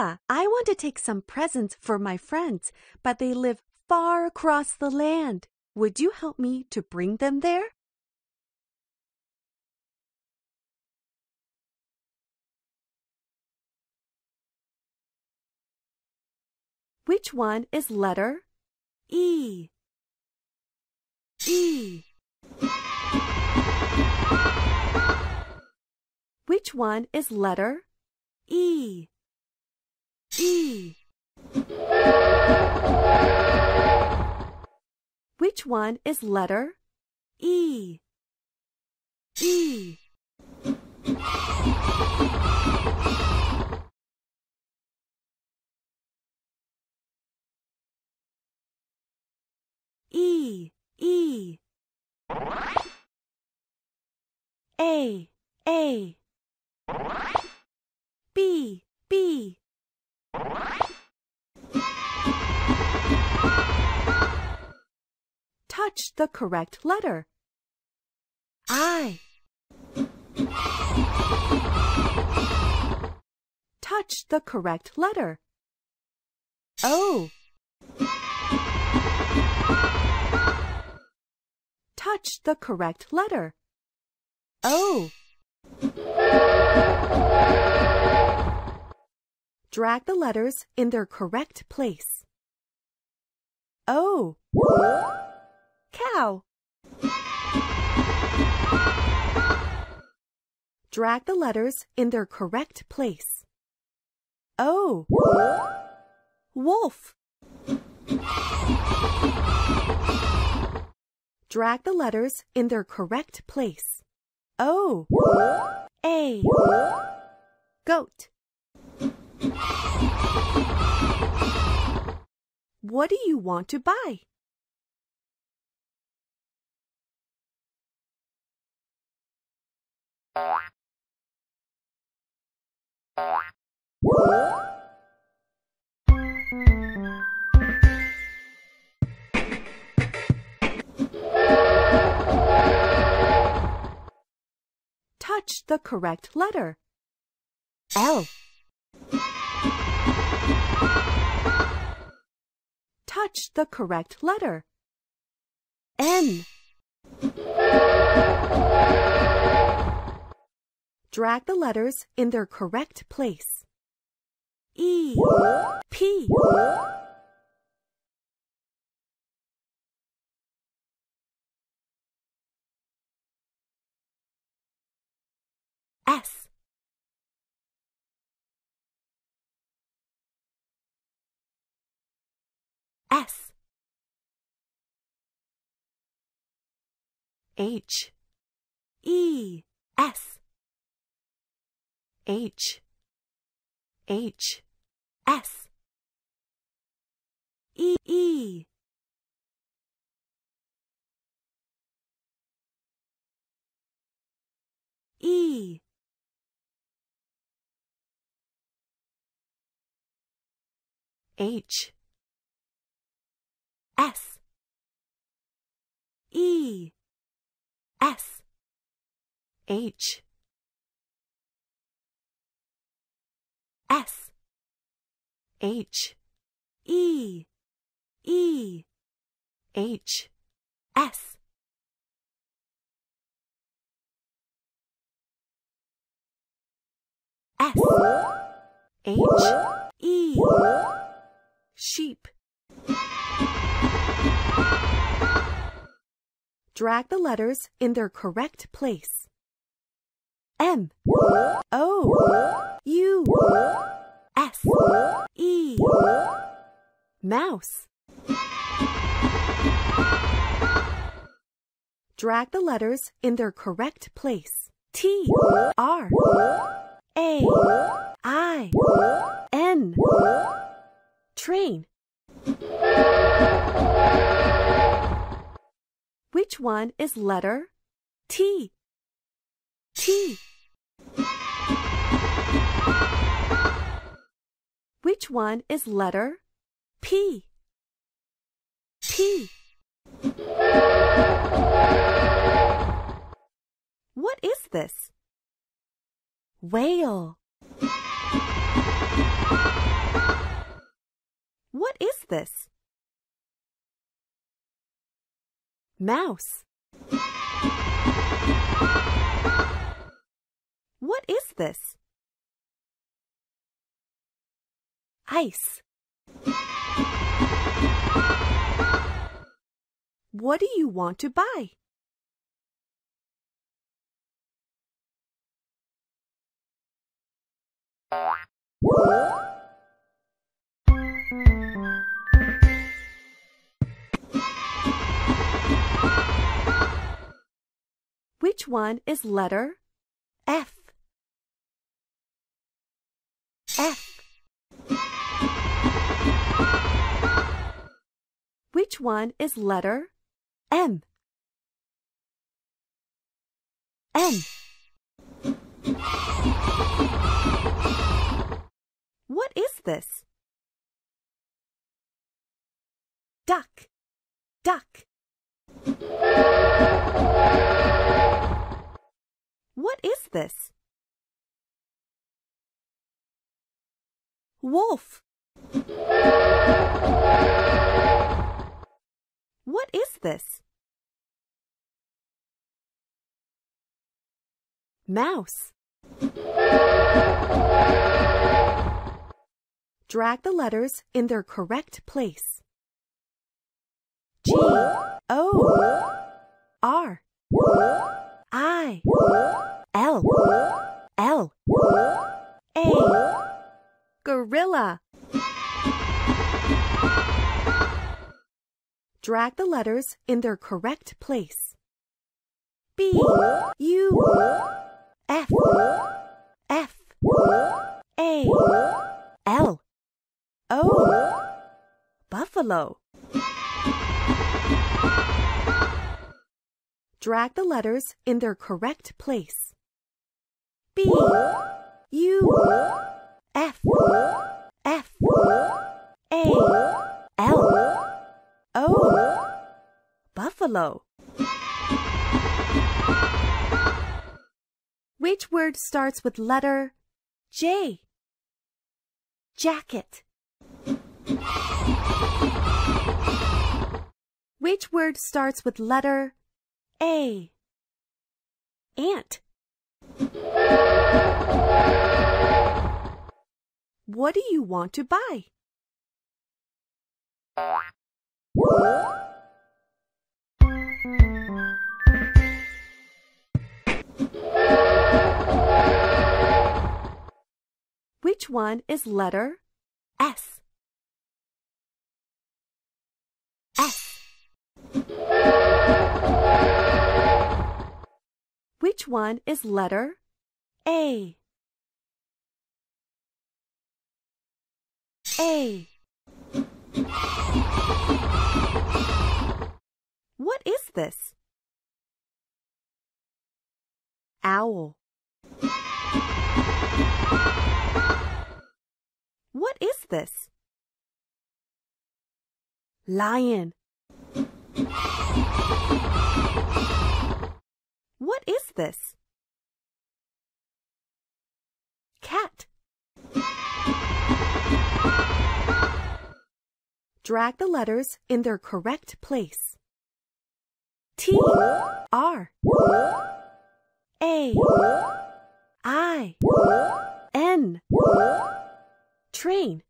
Bella, I want to take some presents for my friends, but they live far across the land. Would you help me to bring them there? Which one is letter E? E. Which one is letter E? E. Which one is letter E? E. E. E. A. A. B. B. Touch the correct letter. I. Touch the correct letter. O. Touch the correct letter. O. Drag the letters in their correct place. O. Cow. Drag the letters in their correct place. O. Wolf. Drag the letters in their correct place. O. A. Goat. What do you want to buy? Touch the correct letter. L. Touch the correct letter. N. Drag the letters in their correct place. E. P. S. S. H. E. S. H. H. S. E. E. E. H. S. E. S. H. S. H. E. E. H. S. S. H. E. Sheep. Drag the letters in their correct place. M. O. U. S. E. Mouse. Drag the letters in their correct place. T. R. A. I. N. Train. Which one is letter T? T. Which one is letter P? P. What is this? Whale. What is this? Mouse. What is this? Ice. What do you want to buy? Which one is letter F? F. Which one is letter M? M. What is this? Duck. Duck. What is this? Wolf. What is this? Mouse. Drag the letters in their correct place. G, O, R, I, L, L, A. Gorilla. Drag the letters in their correct place. B, U, F, F, A, L, O. Buffalo. Drag the letters in their correct place. B, U, F, F, A, L, O. Buffalo. Which word starts with letter J? Jacket. Which word starts with letter A? Ant. What do you want to buy? Which one is letter S? S. Which one is letter A? A. What is this? Owl. What is this? Lion. What is this? Cat. Drag the letters in their correct place. T, R, A, I, N. Train.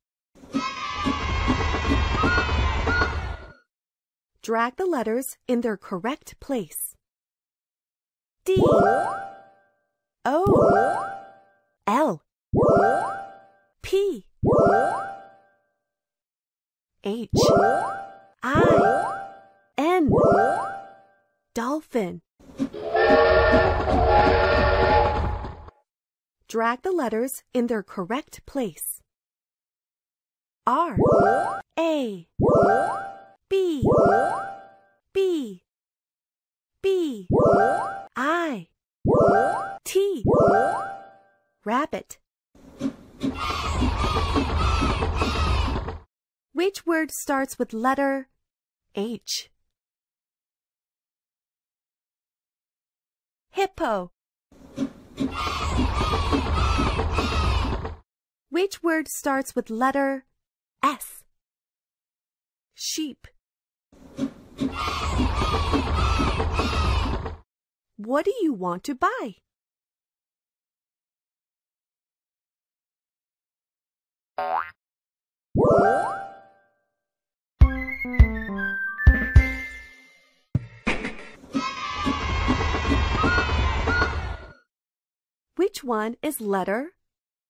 Drag the letters in their correct place. D, O, L, P, H, I, N. Dolphin. Drag the letters in their correct place. R, A, B, B, B, I, T. Rabbit. Which word starts with letter H? Hippo. Which word starts with letter S? Sheep. What do you want to buy? Which one is letter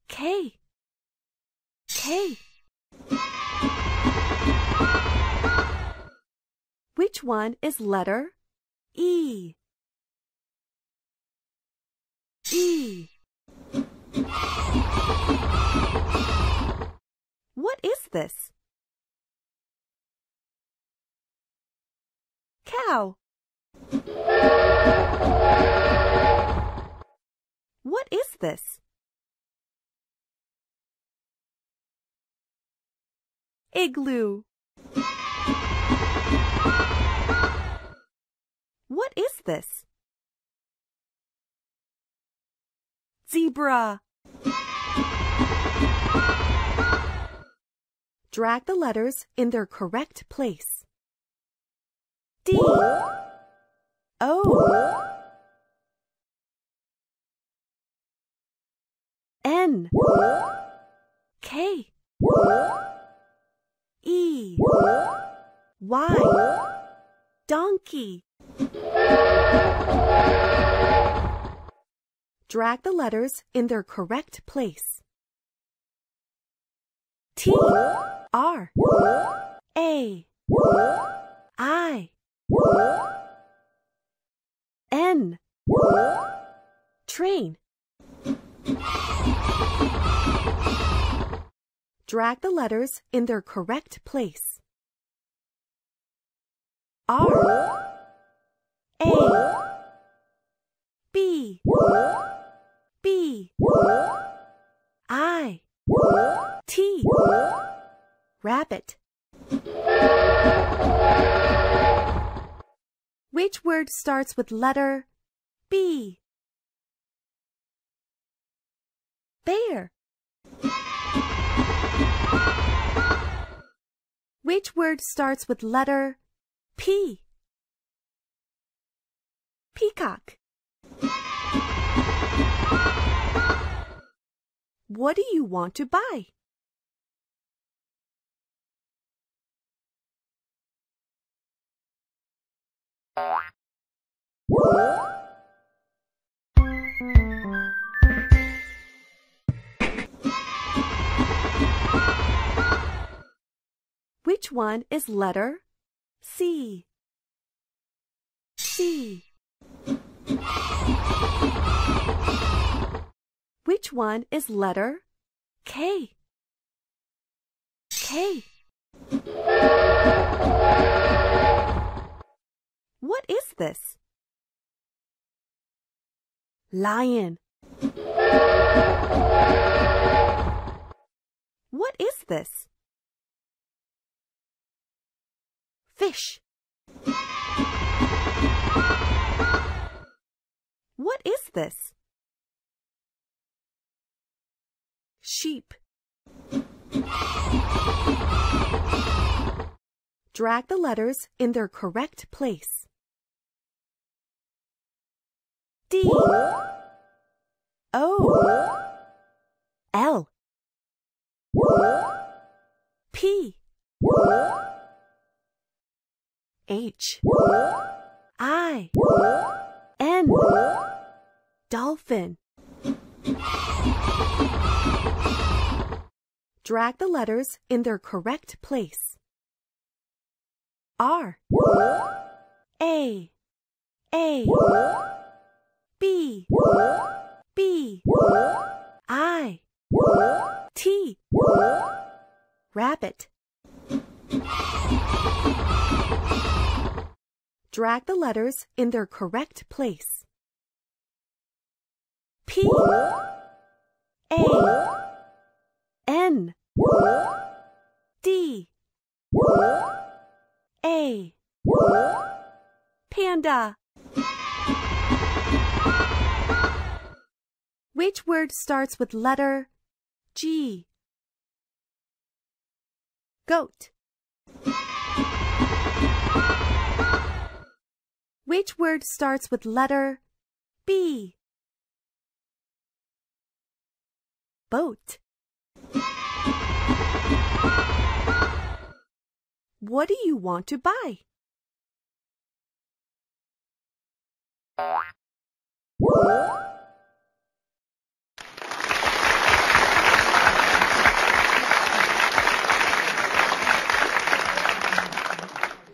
K? K. Which one is letter E? E. What is this? Cow. What is this? Igloo. What is this? Zebra. Drag the letters in their correct place. D. O. N. K. E. Y. Donkey. Drag the letters in their correct place. T. R. A. I. N. Train. Drag the letters in their correct place. R. A. B. B. I. T. Rabbit. Which word starts with letter B? Bear. Which word starts with letter P? Peacock. What do you want to buy? Which one is letter C? C. Which one is letter K? K. What is this? Lion. What is this? Fish. What is this? Sheep. Drag the letters in their correct place. D. O. L. P. H. I. N. Dolphin. Drag the letters in their correct place. R. A. A. B. B. I. T. Rabbit. Drag the letters in their correct place. P. A. N. D. A. Panda. Which word starts with letter G? Goat. which word starts with letter B? Boat. What do you want to buy?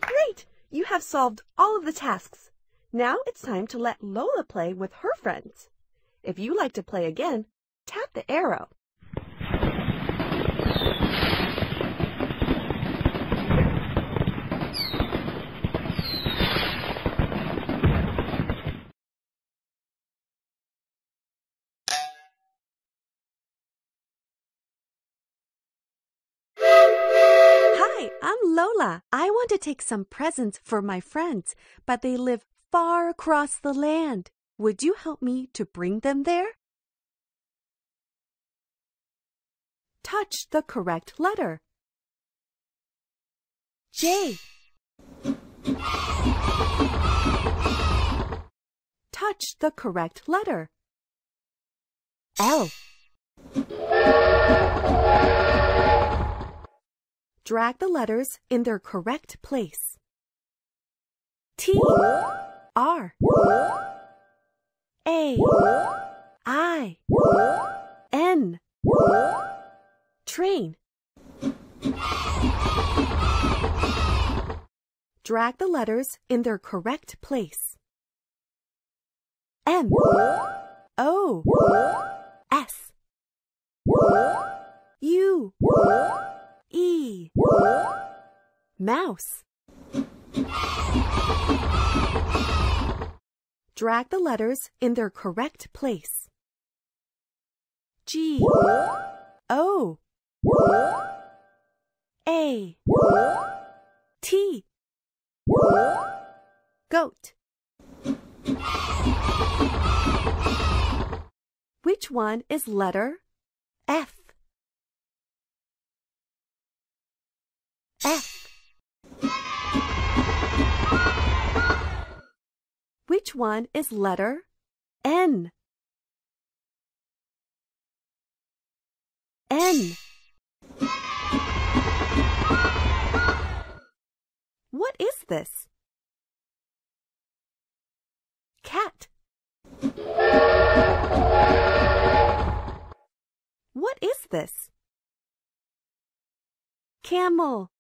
Great! You have solved all of the tasks. Now it's time to let Lola play with her friends. If you like to play again, tap the arrow. I'm Lola. I want to take some presents for my friends, but they live far across the land. Would you help me to bring them there? Touch the correct letter. J. Touch the correct letter. L. Drag the letters in their correct place. T, R, A, I, N. Train. Drag the letters in their correct place. M, O, S, U, E. Mouse. Drag the letters in their correct place. G, O, A, T. Goat. Which one is letter F? F. Which one is letter N? N. What is this? Cat. What is this? Camel.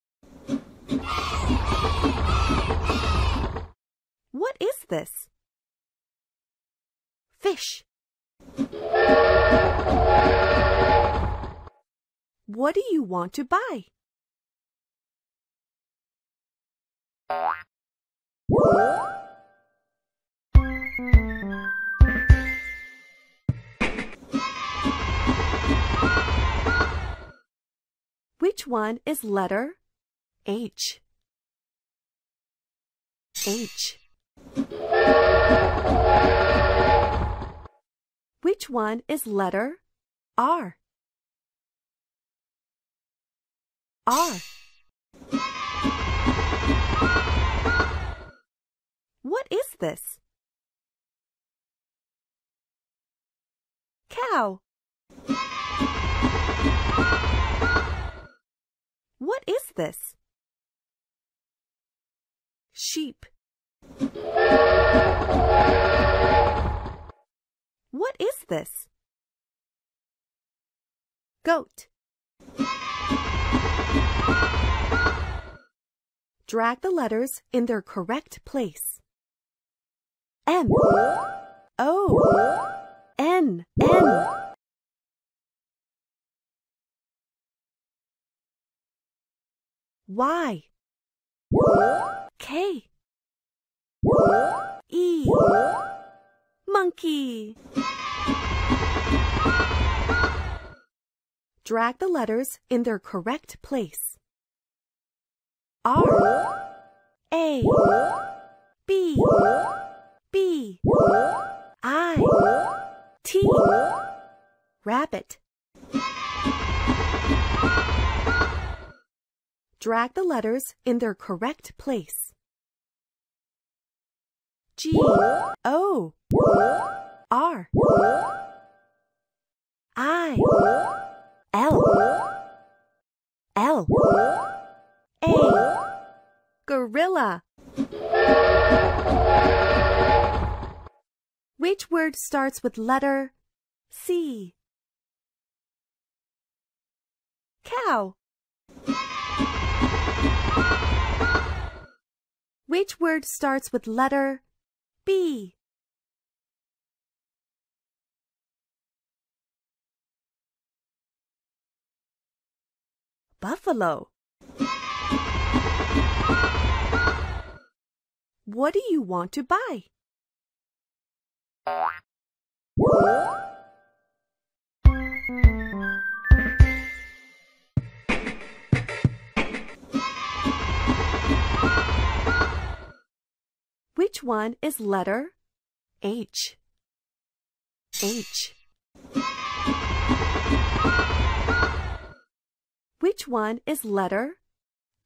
What is this? Fish. What do you want to buy? Which one is letter H? H. Which one is letter R? R. What is this? Cow. What is this? Sheep. What is this? Goat. Drag the letters in their correct place. M, O, N, N. Y, K, E. Monkey. Drag the letters in their correct place. R, A, B, B, I, T. Rabbit. Drag the letters in their correct place. G-O-R-I-L-L-A Gorilla. Which word starts with letter C? Cow. Which word starts with letter B? Buffalo. What do you want to buy? Which one is letter H? H. Which one is letter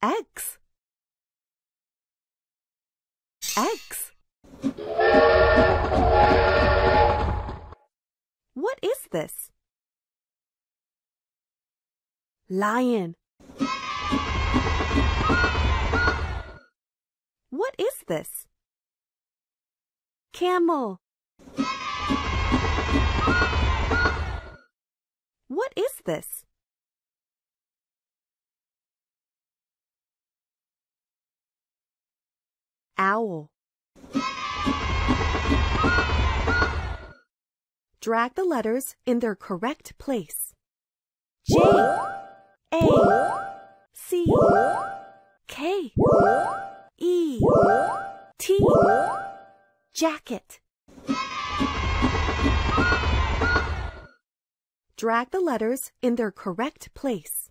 X? X. What is this? Lion. What is this? Camel. What is this? Owl. Drag the letters in their correct place. J, A, C, K, E, T. Jacket. Drag the letters in their correct place.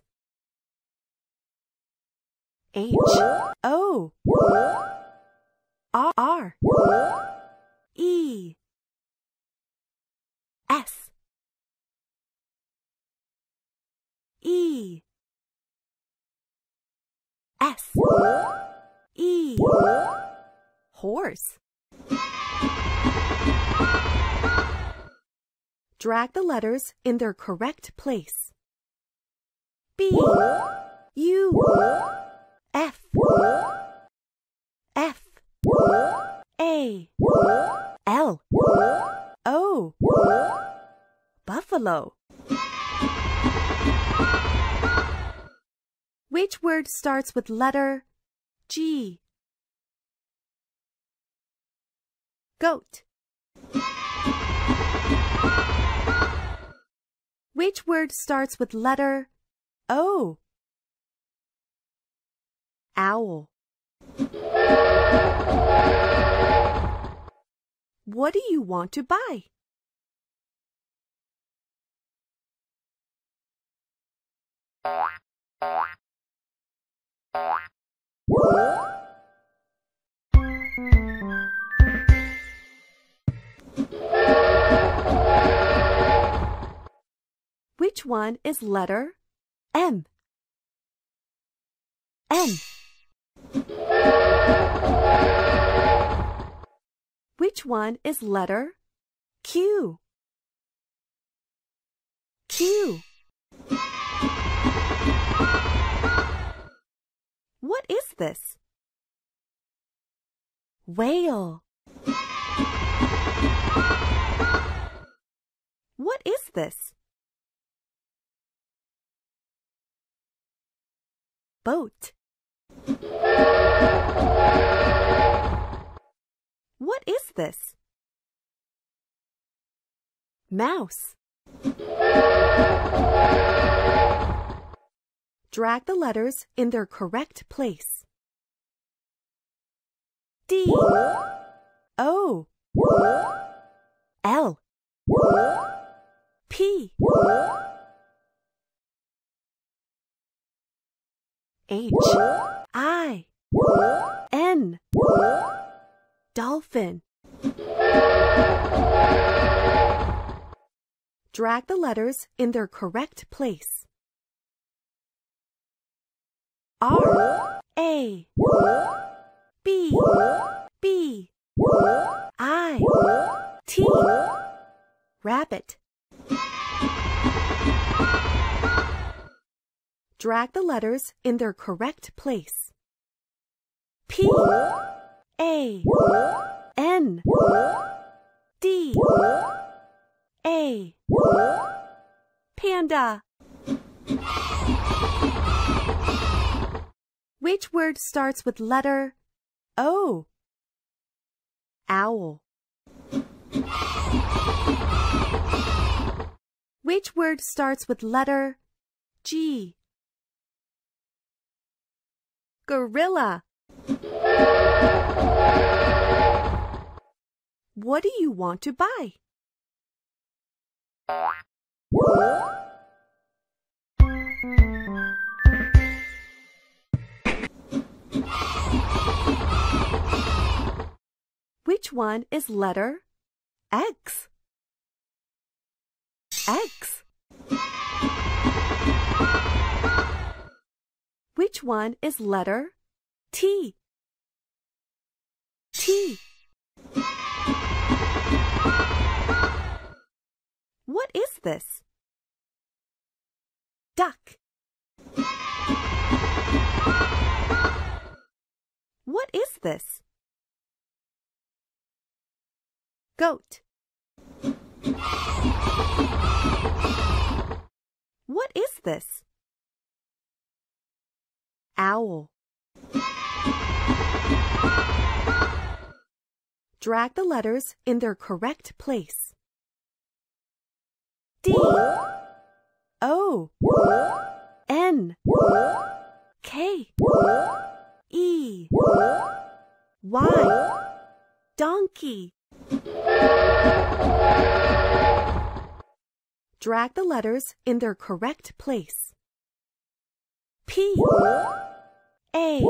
H, O, R, E, S, E, S, E. Horse. Drag the letters in their correct place. B, U, F, F, A, L, O. Buffalo. Which word starts with letter G? Goat. Which word starts with letter O? Owl. What do you want to buy? Which one is letter M? M. Which one is letter Q? Q. What is this? Whale. What is this? Boat. What is this? Mouse. Drag the letters in their correct place. D, O, L, P, H, I, N. Dolphin. Drag the letters in their correct place. R, A, B, B. tippet. Drag the letters in their correct place. P, A, N, D, A, panda. Which word starts with letter O? Owl. Which word starts with letter G? Gorilla. What do you want to buy? Which one is letter X? X. Which one is letter T? T. What is this? Duck. What is this? Goat. What is this? Owl. Drag the letters in their correct place. D, O, N, K, E, Y, donkey. Drag the letters in their correct place. P, A,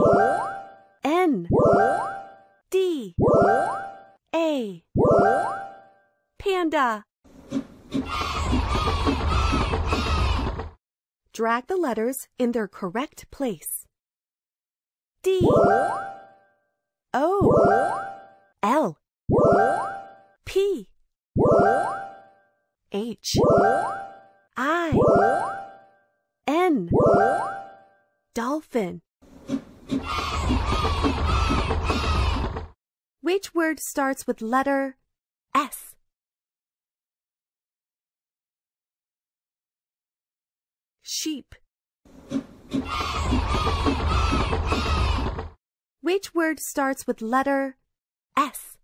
N, D, A, panda. Drag the letters in their correct place. D, O, L, P, H, I, N, dolphin. Which word starts with letter S? Sheep. Which word starts with letter S?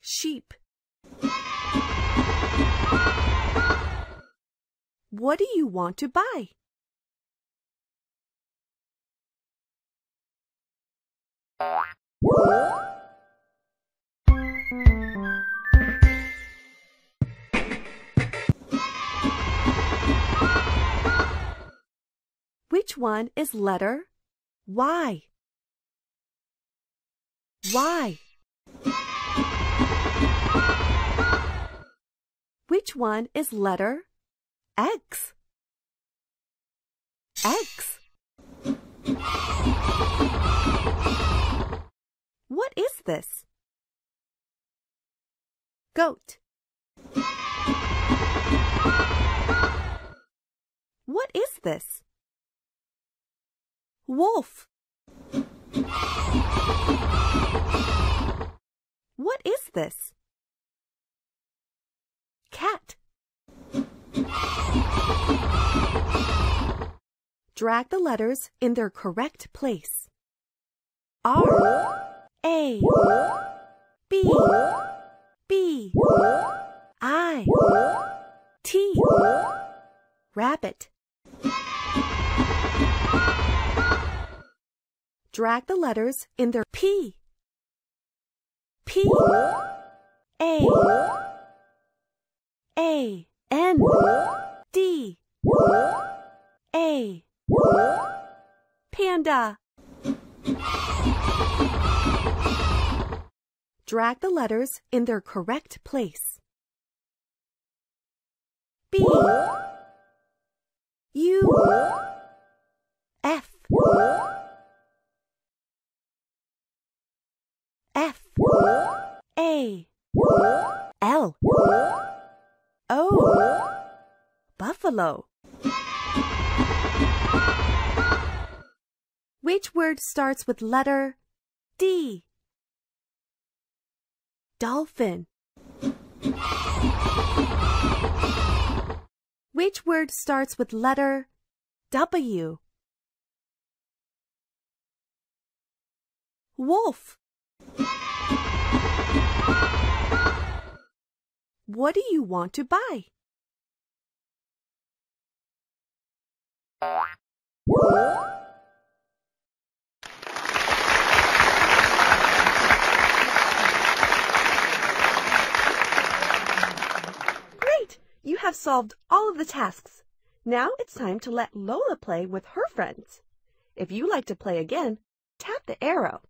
Sheep. What do you want to buy? Which one is letter Y? Y. Which one is letter X? X. What is this? Goat. What is this? Wolf. What is this? Cat. Drag the letters in their correct place. R, A, B, B, I, T, rabbit. Drag the letters in their P, P, A, N, D, A, panda. Drag the letters in their correct place. B, U, F, F, A, L O Buffalo. Which word starts with letter D? Dolphin. Which word starts with letter W? Wolf. What do you want to buy? Great! You have solved all of the tasks. Now it's time to let Lola play with her friends. If you like to play again, tap the arrow.